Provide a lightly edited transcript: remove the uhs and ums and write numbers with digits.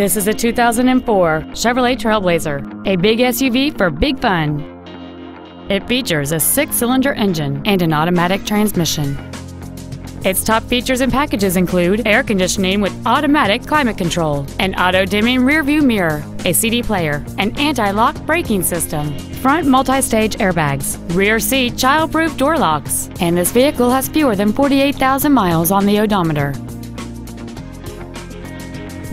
This is a 2004 Chevrolet TrailBlazer, a big SUV for big fun. It features a 6-cylinder engine and an automatic transmission. Its top features and packages include air conditioning with automatic climate control, an auto-dimming rearview mirror, a CD player, an anti-lock braking system, front multi-stage airbags, rear seat child-proof door locks, and this vehicle has fewer than 48,000 miles on the odometer.